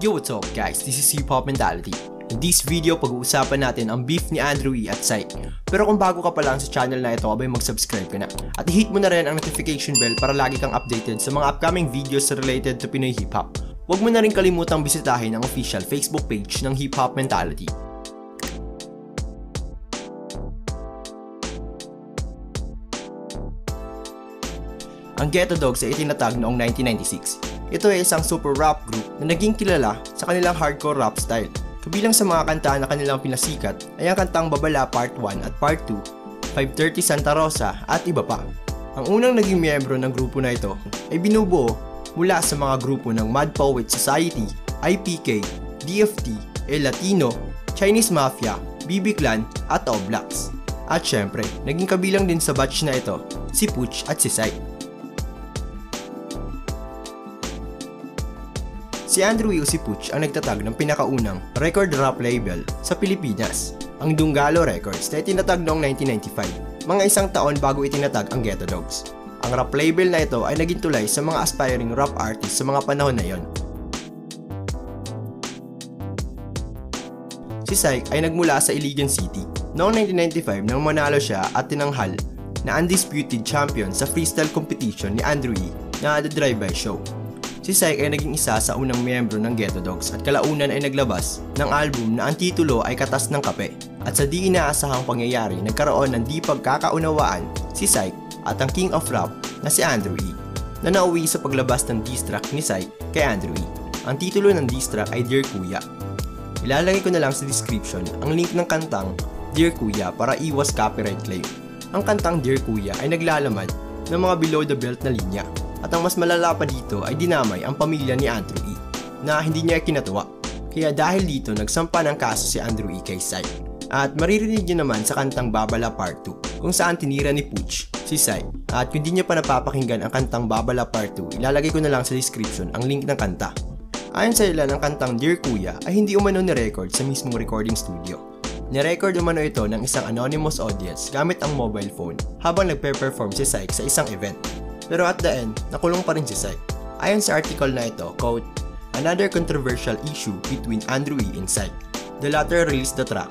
Yo, what's up guys? This is Hip Hop Mentality. In this video, pag-uusapan natin ang beef ni Andrew E at Syke. Pero kung bago ka pa lang sa channel na ito, abay mag-subscribe ka na. At hit mo na rin ang notification bell para lagi kang updated sa mga upcoming videos related to Pinoy Hip Hop. Huwag mo na rin kalimutang bisitahin ang official Facebook page ng Hip Hop Mentality. Ang Ghetto Dogs ay itinatag noong 1996. Ito ay isang super rap group na naging kilala sa kanilang hardcore rap style. Kabilang sa mga kanta na kanilang pinasikat ay ang kantang Babala Part 1 at Part 2, 530 Santa Rosa at iba pa. Ang unang naging miyembro ng grupo na ito ay binubuo mula sa mga grupo ng Mad Poet Society, IPK, DFT, El Latino, Chinese Mafia, BB Clan at Oblox. At syempre, naging kabilang din sa batch na ito si Pooch at si Syke. Si Andrew Yusipuch ang nagtatag ng pinakaunang record rap label sa Pilipinas, ang Dunggalo Records na itinatag noong 1995, mga isang taon bago itinatag ang Ghetto Dogs. Ang rap label na ito ay naging tulay sa mga aspiring rap artists sa mga panahon na yon. Si Syke ay nagmula sa Iligan City. Noong 1995 nang manalo siya at tinanghal na undisputed champion sa freestyle competition ni Andrew E na The Drive-by Show. Si Syke ay naging isa sa unang miyembro ng Ghetto Dogs at kalaunan ay naglabas ng album na ang titulo ay Katas ng Kape. At sa di inaasahang pangyayari, nagkaroon ng di pagkakaunawaan si Syke at ang King of Rap na si Andrew E na nauwi sa paglabas ng diss track ni Syke kay Andrew E. Ang titulo ng diss track ay Dear Kuya. Ilalagay ko na lang sa description ang link ng kantang Dear Kuya para iwas copyright claim. Ang kantang Dear Kuya ay naglalaman ng mga below the belt na linya. At ang mas malala pa dito ay dinamay ang pamilya ni Andrew E na hindi niya kinatuwa. Kaya dahil dito nagsampa ng kaso si Andrew E kay Syke. At maririnig niyo naman sa kantang Babala Part 2 kung saan tinira ni Pooch si Syke. At kung di niyo pa napapakinggan ang kantang Babala Part 2, ilalagay ko na lang sa description ang link ng kanta. Ayon sa ilan, ang kantang Dear Kuya ay hindi umano ni-record sa mismong recording studio. Ni-record umano ito ng isang anonymous audience gamit ang mobile phone habang nagpe-perform si Syke sa isang event. Pero at the end, nakulong pa rin si Syke. Ayon sa article na ito, quote, "Another controversial issue between Andrew E and Syke. The latter released the track,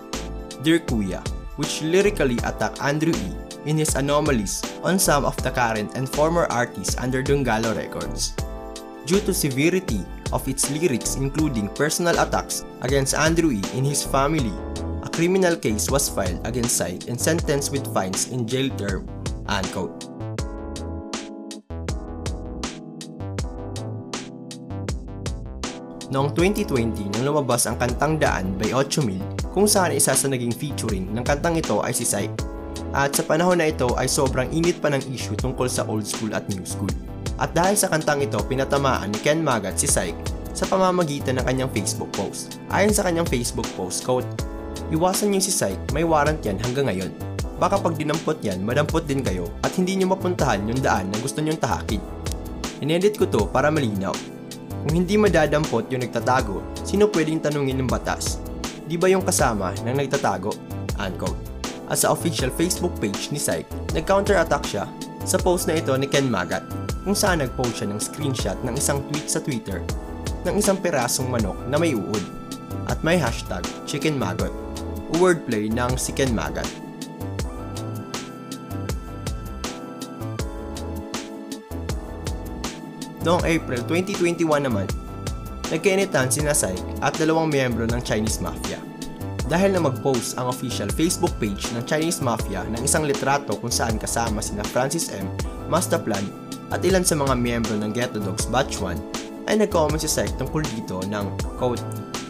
Dear Kuya, which lyrically attacked Andrew E in his anomalies on some of the current and former artists under Dunggalo Records. Due to severity of its lyrics including personal attacks against Andrew E and his family, a criminal case was filed against Syke and sentenced with fines and jail term," unquote. Noong 2020 nang lumabas ang kantang Daan by OchoMil kung saan isa sa naging featuring ng kantang ito ay si Syke. At sa panahon na ito ay sobrang init pa ng issue tungkol sa old school at new school. At dahil sa kantang ito pinatamaan ni Ken Magat si Syke sa pamamagitan ng kanyang Facebook post. Ayon sa kanyang Facebook post, quote, "Iwasan niyo si Syke, may warrant yan hanggang ngayon. Baka pag dinampot yan, madampot din kayo at hindi niyo mapuntahan yung daan na gusto niyong tahakin. Inedit ko to para malinaw. Kung hindi madadampot yung nagtatago, sino pwedeng tanungin ng batas? Di ba yung kasama ng nagtatago?" Unquote. At sa official Facebook page ni Syke, nag-counterattack siya sa post na ito ni Ken Magat kung saan nag-post siya ng screenshot ng isang tweet sa Twitter ng isang perasong manok na may uod at may hashtag Chicken Magot, wordplay ng si Ken Magat. Noong April 2021 naman, nagkainitan sina Syke at dalawang miyembro ng Chinese Mafia dahil na mag-post ang official Facebook page ng Chinese Mafia ng isang litrato kung saan kasama sina Francis M, Masterplan at ilan sa mga miyembro ng Ghetto Dogs Batch 1 ay nag-comment si Syke tungkol dito ng quote,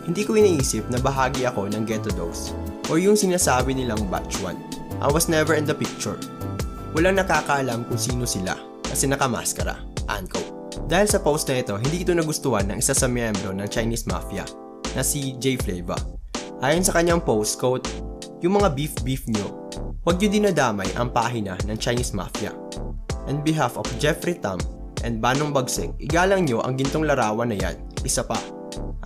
"Hindi ko iniisip na bahagi ako ng Ghetto Dogs or yung sinasabi nilang Batch 1. I was never in the picture. Walang nakakaalam kung sino sila kasi nakamaskara," unquote. Dahil sa post na ito, hindi ito nagustuhan ng isa sa miyembro ng Chinese Mafia na si Jay Flava. Ayon sa kanyang post, quote, "Yung mga beef nyo, huwag nyo dinadamay ang pahina ng Chinese Mafia. On behalf of Jeffrey Tam and Banong Bagseng, igalang nyo ang gintong larawan na yan, isa pa,"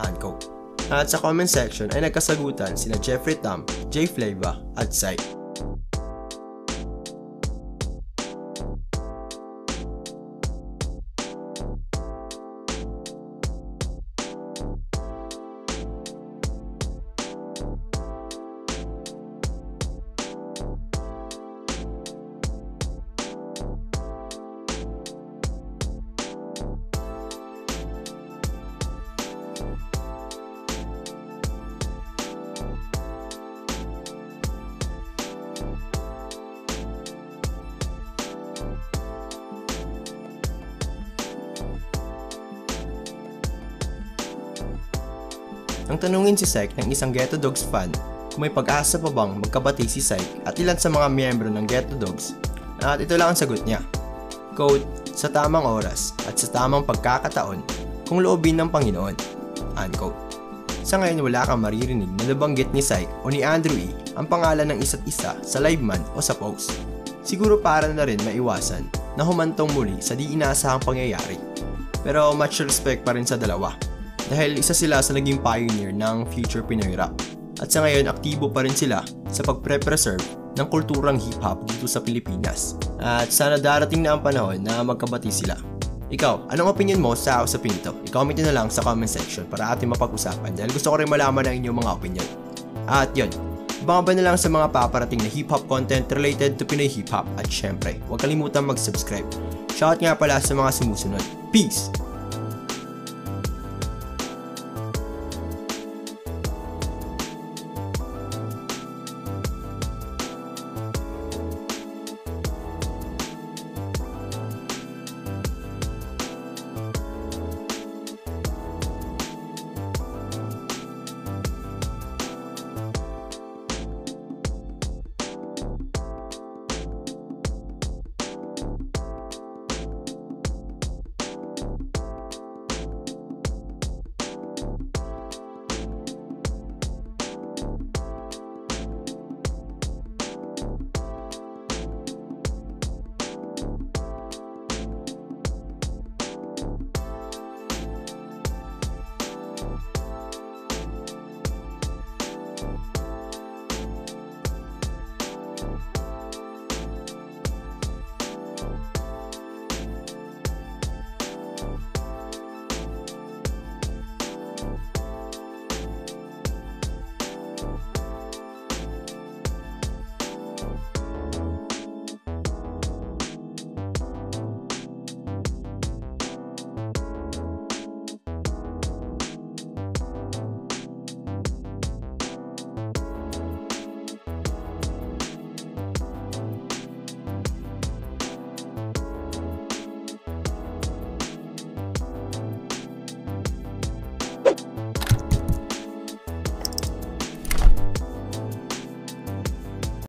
unquote. At sa comment section ay nagkasagutan sina Jeffrey Tam, Jay Flava at Syke. Nang tanungin si Syke ng isang Ghetto Dogs fan kung may pag-asa pa bang magkabati si Syke at ilan sa mga miyembro ng Ghetto Dogs, at ito lang ang sagot niya. Quote, sa tamang oras at sa tamang pagkakataon kung loobin ng Panginoon. Unquote. Sa ngayon wala kang maririnig na nabanggit ni Syke o ni Andrew E ang pangalan ng isa't isa sa live man o sa post. Siguro para na rin maiwasan na humantong muli sa di inaasahang pangyayari. Pero much respect pa rin sa dalawa. Dahil isa sila sa naging pioneer ng future Pinoy rap. At sa ngayon aktibo pa rin sila sa pagpre-preserve ng kulturang hip-hop dito sa Pilipinas. At sana darating na ang panahon na magkabati sila. Ikaw, anong opinion mo sa usapin ito? I-comment na lang sa comment section para ating mapag-usapan dahil gusto ko rin malaman ang inyong mga opinion. At yun, baka ba na lang sa mga paparating na hip-hop content related to Pinoy hip-hop. At syempre, huwag kalimutan mag-subscribe. Shoutout nga pala sa mga sumusunod. Peace!